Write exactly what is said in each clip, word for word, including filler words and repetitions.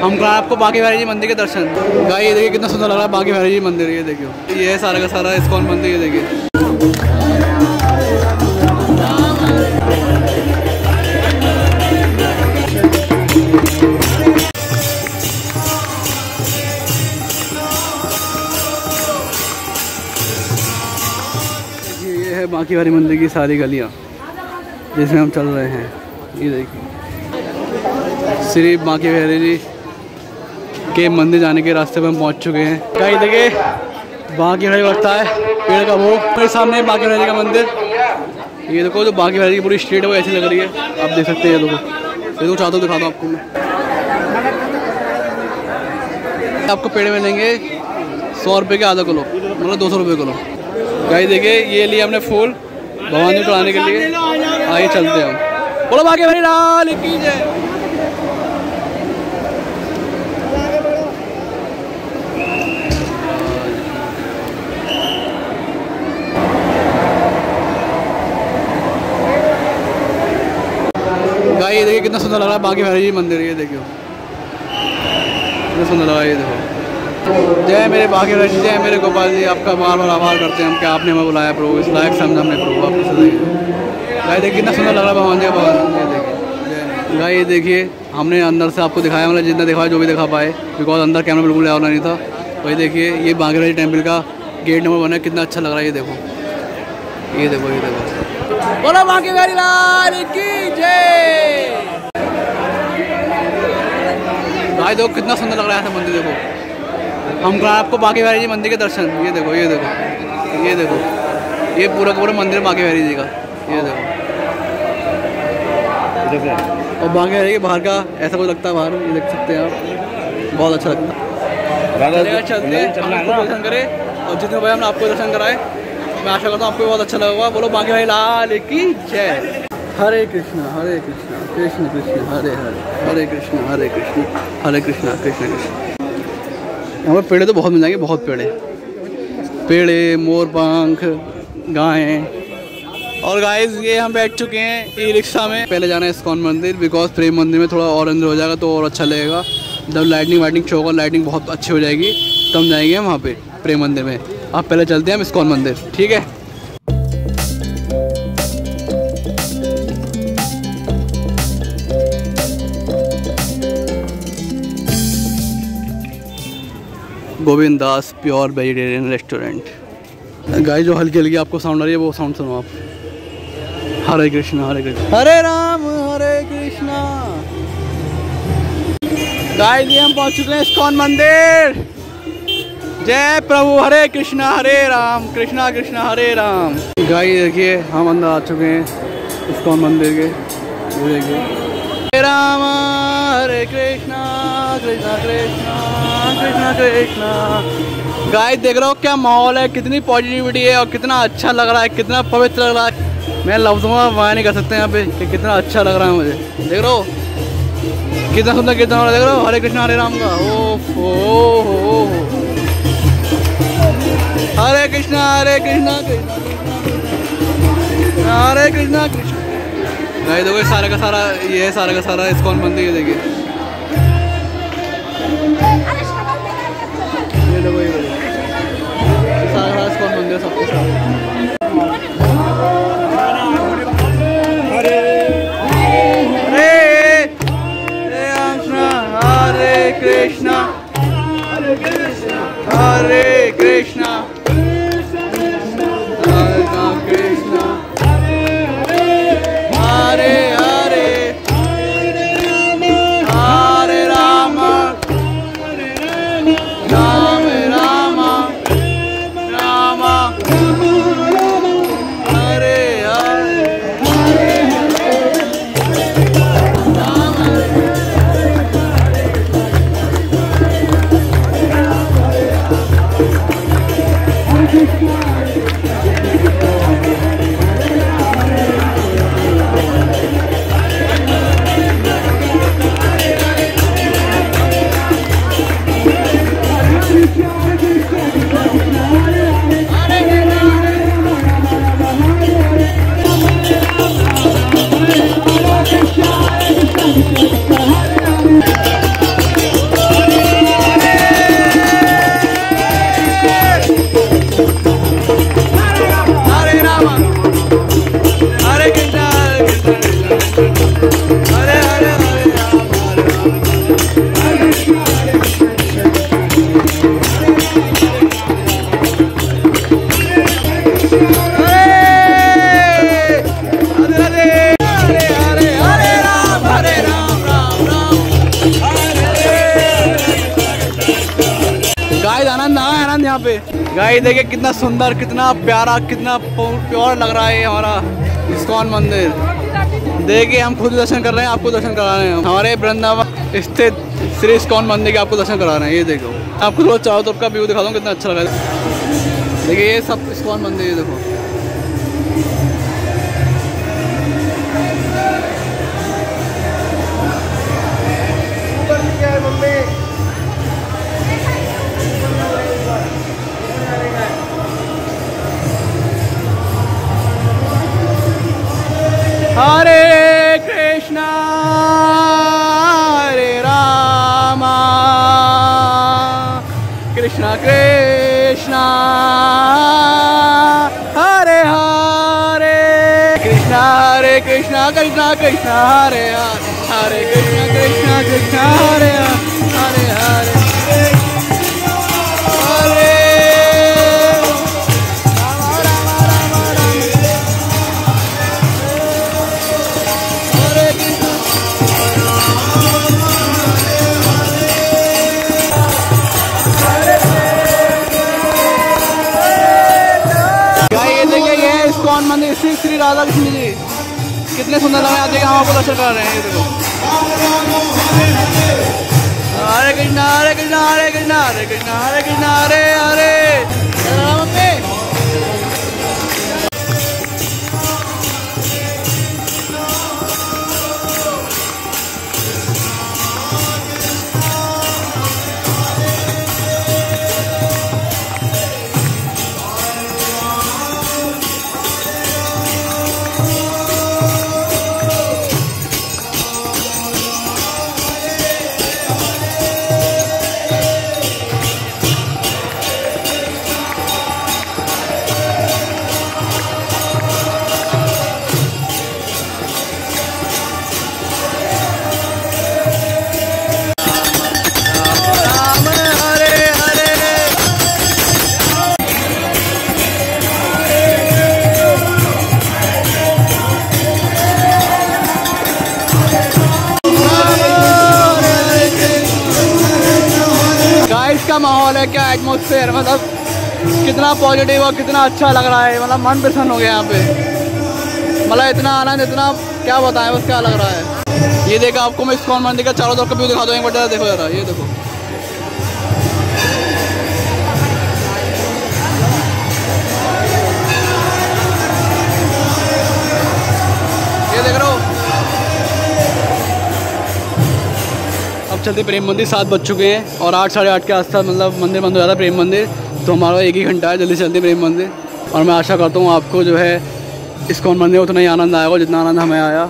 हम कहा आपको बांके बिहारी जी मंदिर के दर्शन। भाई ये देखिए कितना सुंदर लग रहा है बांके बिहारी जी मंदिर। ये देखिए ये है सारा का सारा इस्कॉन मंदिर। ये देखिए ये है बांके बिहारी मंदिर की सारी गलियाँ जिसमें हम चल रहे हैं। ये देखिए श्री बांके बिहारी जी के मंदिर जाने के रास्ते पर हम पहुँच चुके हैं। कहीं देखिए बांके बिहारी लगता है पेड़ का वो, फिर सामने बांके बिहारी का मंदिर। ये देखो जो बांके बिहारी की पूरी स्ट्रीट है वो ऐसी लग रही है, आप देख सकते हैं। ये देखो ये देखो चाहता हूँ दिखा दो आपको मैं। आपको पेड़ मिलेंगे सौ रुपये के आधा किलो, मतलब दो सौ रुपये किलो। कहीं देखिए ये लिए हमने फूल भगवान जी को लाने के लिए। आइए चलते हैं हम। बोलो बांके बिहारी लाल की जय। ये देखिए कितना सुंदर लग रहा है बांके बिहारी जी मंदिर। ये देखियो कितना सुंदर लग रहा है। ये देखो जय मेरे बांके बिहारी जी, जय मेरे गोपाल जी। आपका बार बार आभार करते हैं हम कि आपने हमें बुलाया प्रभु, इस लायक समझा हमने प्रभु आपको। सजाइए देखिए कितना सुंदर लग रहा है भगवान जी भगवान। ये देखिए गाय ये देखिए हमने अंदर से आपको दिखाया, मतलब जितना दिखाया जो भी दिखा पाए, बिकॉज अंदर कैमरा बिल्कुल ले आना नहीं था। वही देखिए ये बांके बिहारी टेम्पल का गेट नंबर वन है, कितना अच्छा लग रहा है। ये देखो ये देखो ये देखो। बोलो बांके बिहारी लाल की जय। भाई देखो कितना सुंदर लग रहा है मंदिर। देखो हम कहा आपको बांके बिहारी जी मंदिर के दर्शन। ये देखो ये देखो ये देखो ये पूरा पूरा मंदिर बांके बिहारी जी का। ये देखो और बांके बिहारी के बाहर का ऐसा कुछ लगता है बाहर, ये देख सकते हैं आप, बहुत अच्छा लगता है। और जितने भाई हमने आपको दर्शन कराए, मैं आशा करता हूँ आपको बहुत अच्छा लगा। बोलो बांके बिहारी लाल की जय। हरे कृष्णा हरे कृष्णा कृष्ण कृष्ण हरे हरे, हरे कृष्णा हरे कृष्ण हरे कृष्णा कृष्ण कृष्ण। हमें पेड़े तो बहुत मिल जाएंगे, बहुत पेड़े पेड़े मोर पंख गायें। और गाइस ये हम बैठ चुके हैं ई रिक्शा में। पहले जाना है इस्कॉन मंदिर, बिकॉज प्रेम मंदिर में थोड़ा और अंदर हो जाएगा तो और अच्छा लगेगा। जब लाइटिंग वाइटिंग शो होगा, लाइटिंग बहुत अच्छी हो जाएगी, तब जाएंगे हम वहाँ पर प्रेम मंदिर में। आप पहले चलते हैं हम इस्कॉन मंदिर, ठीक है। Govind Das pure vegetarian restaurant. Guys जो हल्की हल्की आपको साउंड आ रही है वो साउंड सुनो आप। हरे कृष्णा हरे कृष्णा हरे राम हरे कृष्णा। गाइस ये हम पहुंच चुके हैं इस्कॉन मंदिर। जय प्रभु हरे कृष्णा हरे राम कृष्णा कृष्णा हरे राम। गाइस देखिए हम अंदर आ चुके हैं इस्कॉन मंदिर के। देखिए हरे राम हरे कृष्णा कृष्णा कृष्णा कृष्णा कृष्णा। गाइस देख रहे हो क्या माहौल है, कितनी पॉजिटिविटी है और कितना अच्छा लग रहा है, कितना पवित्र लग रहा है। मैं लफ्जों में बयां नहीं कर सकते यहाँ पे कि कितना अच्छा लग रहा है मुझे। देख रहे हो कितना सुंदर कितना देख रहे हो हरे कृष्णा हरे राम का। ओह हरे कृष्णा हरे कृष्णा कृष्णा हरे कृष्णा कृष्णा। गाइस देखो सारा का सारा ये है सारा का सारा इस्कॉन मंदिर। ये देखिए ये देखो ये सारा सारा इस्कॉन मंदिर सबके साथ। हरे हरे हरे कृष्णा हरे कृष्णा यहाँ पे। गाइस देखिए कितना सुंदर, कितना प्यारा, कितना प्योर लग रहा है हमारा इस्कॉन मंदिर। देखिए हम खुद दर्शन कर रहे हैं, आपको दर्शन करा रहे हैं। हमारे वृंदावन स्थित श्री इस्कॉन मंदिर के आपको दर्शन करा रहे हैं। ये देखो, आपको थोड़ा चारों तरफ का व्यू दिखा दूँ, कितना अच्छा लग रहा है। देखिए ये सब इस्कॉन मंदिर, ये देखो। हरे कृष्णा हरे रामा कृष्णा कृष्णा हरे हरे कृष्णा हरे कृष्णा कृष्णा कृष्णा हरे हरे हरे कृष्णा कृष्णा कृष्णा हरे हरे हरे श्री श्री राधा कृष्ण जी, कितने सुंदर लग रहे हैं। आप देखिए हम आपको दर्शन करा रहे हैं। ये देखो हरे कृष्णा हरे कृष्णा हरे कृष्णा हरे कृष्णा हरे कृष्णा हरे हरे माहौल है, क्या एटमोसफेयर, मतलब कितना पॉजिटिव और कितना अच्छा लग रहा है। मतलब मन प्रसन्न हो गया यहाँ पे, मतलब इतना आनंद, इतना क्या बताएं, बस क्या लग रहा है। ये देखा आपको मैं इस्कॉन मंदिर का चारों तरफ का व्यू दिखा दूँ, एक बार जरा देखो जरा। ये देखो ये देख रहे चलते। प्रेम मंदिर सात बज चुके हैं और आठ साढ़े आठ के आसपास मतलब मंदिर बंद हो जाता है प्रेम मंदिर, तो हमारा एक ही घंटा है। जल्दी चलते प्रेम मंदिर। और मैं आशा करता हूँ आपको जो है इस्कॉन मंदिर उतना ही आनंद आएगा जितना आनंद हमें आया।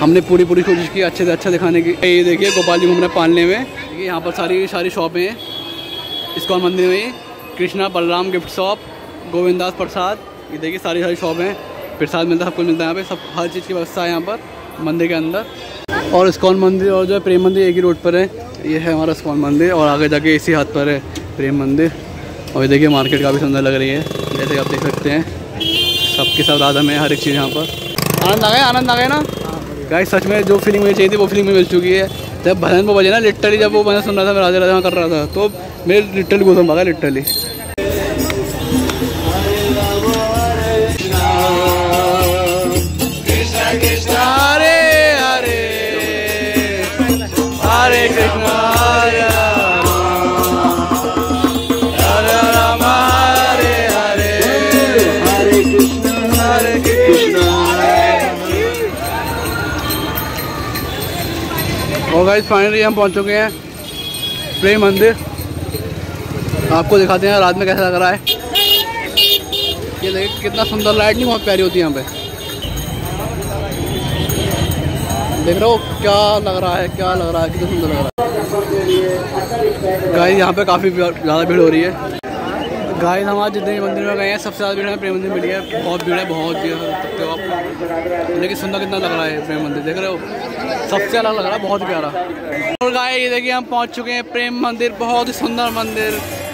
हमने पूरी पूरी कोशिश की अच्छे से अच्छा दिखाने की। ये देखिए गोपाल जी घूम रहे पालने में। देखिए यहाँ पर सारी सारी शॉपें हैं इस्कॉन मंदिर में। कृष्णा बलराम गिफ्ट शॉप, गोविंद दास प्रसाद, ये देखिए सारी सारी शॉप हैं। प्रसाद मिलता है, सब कुछ मिलता है यहाँ पर, सब हर चीज़ की व्यवस्था है यहाँ पर मंदिर के अंदर। और इस्कॉन मंदिर और जो है प्रेम मंदिर एक ही रोड पर है। ये है हमारा इस्कॉन मंदिर और आगे जाके इसी हाथ पर है प्रेम मंदिर। और ये देखिए मार्केट काफ़ी सुंदर लग रही है, जैसे कि आप देख सकते हैं सबके सब राधा में हर एक चीज़ यहाँ पर। आनंद आ गया, आनंद आ गया ना गाइस। सच में जो फीलिंग मुझे चाहिए थी वो फीलिंग मुझे मिल चुकी है। जब भजन वो बजे ना लिटरली, जब वो भजन सुन रहा था मैं राधे राधे कर रहा था, तो मेरे लिटरली गौतम भागा लिटरली। हरे कृष्णा हरे राम हरे हरे हरे कृष्णा हरे कृष्णा। और गाइस फाइनली हम पहुंच चुके हैं प्रेम मंदिर। आपको दिखाते हैं रात में कैसा लग रहा है। ये देखिए कितना सुंदर, लाइटिंग बहुत प्यारी होती है यहाँ पे। देख रहे हो क्या लग रहा है, क्या लग रहा है, कितना सुंदर लग रहा है। गाइस यहाँ पे काफ़ी ज़्यादा भीड़ हो रही है। गाइस हम आज जितने मंदिर में गए हैं सबसे ज़्यादा भीड़ हमें प्रेम मंदिर मिली है। बहुत भीड़ है, बहुत भीड़ सकते हो आप। लेकिन सुंदर कितना लग रहा है प्रेम मंदिर, देख रहे हो सबसे अलग लग रहा है, बहुत प्यारा। और गाइस ये देखिए हम पहुँच चुके हैं प्रेम मंदिर, बहुत ही सुंदर मंदिर।